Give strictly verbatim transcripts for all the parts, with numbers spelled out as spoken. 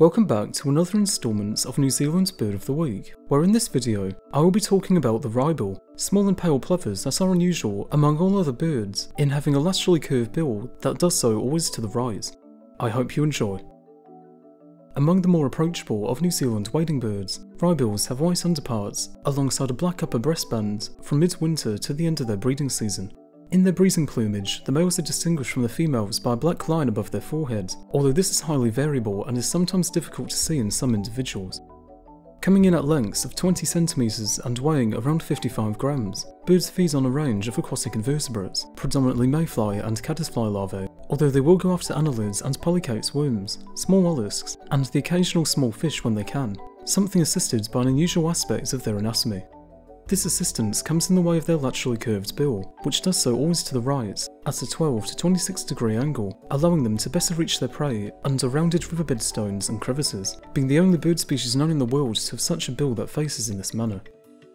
Welcome back to another instalment of New Zealand's Bird of the Week, where in this video I will be talking about the Wrybill, small and pale plovers that are unusual among all other birds in having a laterally curved bill that does so always to the right. I hope you enjoy. Among the more approachable of New Zealand wading birds, Wrybills have white underparts alongside a black upper breastband from mid-winter to the end of their breeding season. In their breeding plumage, the males are distinguished from the females by a black line above their forehead, although this is highly variable and is sometimes difficult to see in some individuals. Coming in at lengths of twenty centimetres and weighing around fifty-five grams, birds feed on a range of aquatic invertebrates, predominantly mayfly and caddisfly larvae, although they will go after annelids and polychaete's worms, small mollusks, and the occasional small fish when they can, something assisted by an unusual aspect of their anatomy. This assistance comes in the way of their laterally curved bill, which does so always to the right, at a twelve to twenty-six degree angle, allowing them to better reach their prey under rounded riverbed stones and crevices, being the only bird species known in the world to have such a bill that faces in this manner.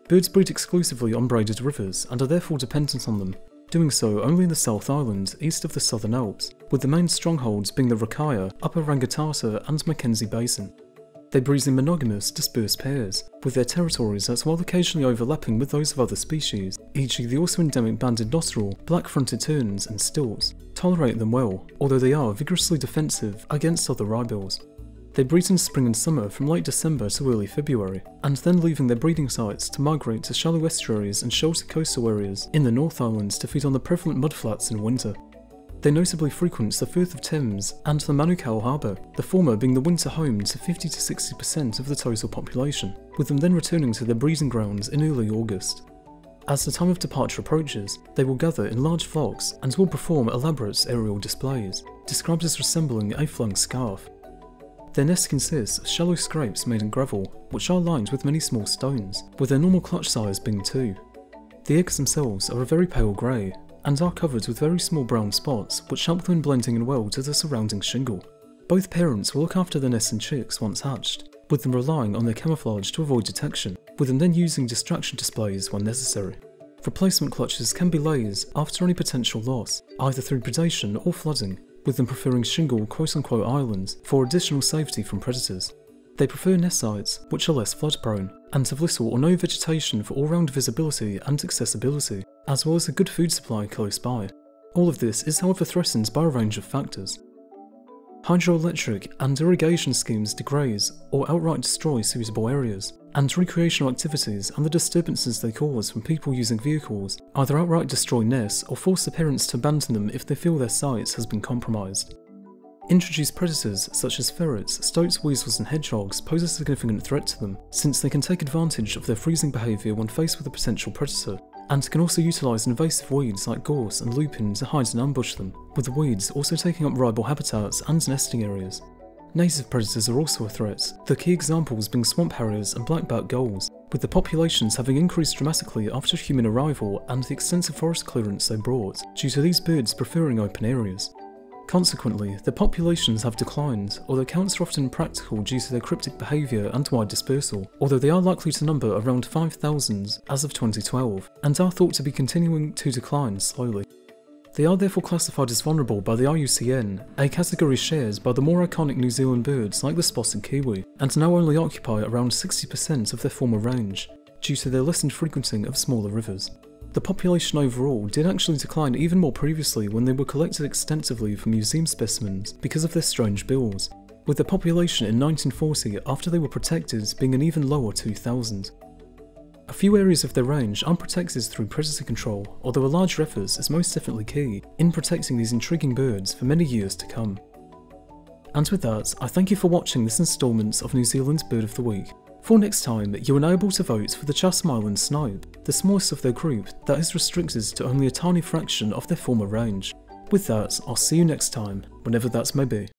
Birds breed exclusively on braided rivers and are therefore dependent on them, doing so only in the South Island east of the Southern Alps, with the main strongholds being the Rakaia, Upper Rangitata and Mackenzie Basin. They breed in monogamous, dispersed pairs, with their territories as well occasionally overlapping with those of other species, for example the also endemic banded dotterel, black-fronted terns and stilts, tolerate them well, although they are vigorously defensive against other Wrybills. They breed in spring and summer from late December to early February, and then leaving their breeding sites to migrate to shallow estuaries and sheltered coastal areas in the North Islands to feed on the prevalent mudflats in winter. They notably frequent the Firth of Thames and the Manukau Harbour, the former being the winter home to fifty to sixty percent of the total population, with them then returning to their breeding grounds in early August. As the time of departure approaches, they will gather in large flocks and will perform elaborate aerial displays, described as resembling a flung scarf. Their nest consists of shallow scrapes made in gravel, which are lined with many small stones, with their normal clutch size being two. The eggs themselves are a very pale grey, and are covered with very small brown spots which help them in blending in well to the surrounding shingle. Both parents will look after their nests and chicks once hatched, with them relying on their camouflage to avoid detection, with them then using distraction displays when necessary. Replacement clutches can be laid after any potential loss, either through predation or flooding, with them preferring shingle quote-unquote islands for additional safety from predators. They prefer nest sites which are less flood prone, and have little or no vegetation for all-round visibility and accessibility, as well as a good food supply close by. All of this is however threatened by a range of factors. Hydroelectric and irrigation schemes degrade or outright destroy suitable areas, and recreational activities and the disturbances they cause from people using vehicles either outright destroy nests or force the parents to abandon them if they feel their site has been compromised. Introduced predators such as ferrets, stoats, weasels and hedgehogs pose a significant threat to them, since they can take advantage of their freezing behaviour when faced with a potential predator, and can also utilise invasive weeds like gorse and lupin to hide and ambush them, with the weeds also taking up Wrybill habitats and nesting areas. Native predators are also a threat, the key examples being swamp harriers and black-backed gulls, with the populations having increased dramatically after human arrival and the extensive forest clearance they brought, due to these birds preferring open areas. Consequently, their populations have declined, although counts are often impractical due to their cryptic behaviour and wide dispersal, although they are likely to number around five thousand as of twenty twelve, and are thought to be continuing to decline slowly. They are therefore classified as vulnerable by the I U C N, a category shared by the more iconic New Zealand birds like the spotted kiwi, and now only occupy around sixty percent of their former range, due to their lessened frequenting of smaller rivers. The population overall did actually decline even more previously when they were collected extensively from museum specimens because of their strange bills, with the population in nineteen forty after they were protected being an even lower two thousand. A few areas of their range are protected through predator control, although a larger effort is most definitely key in protecting these intriguing birds for many years to come. And with that, I thank you for watching this instalment of New Zealand's Bird of the Week. For next time, you are now able to vote for the Chatham Island Snipe, the smallest of their group that is restricted to only a tiny fraction of their former range. With that, I'll see you next time, whenever that may be.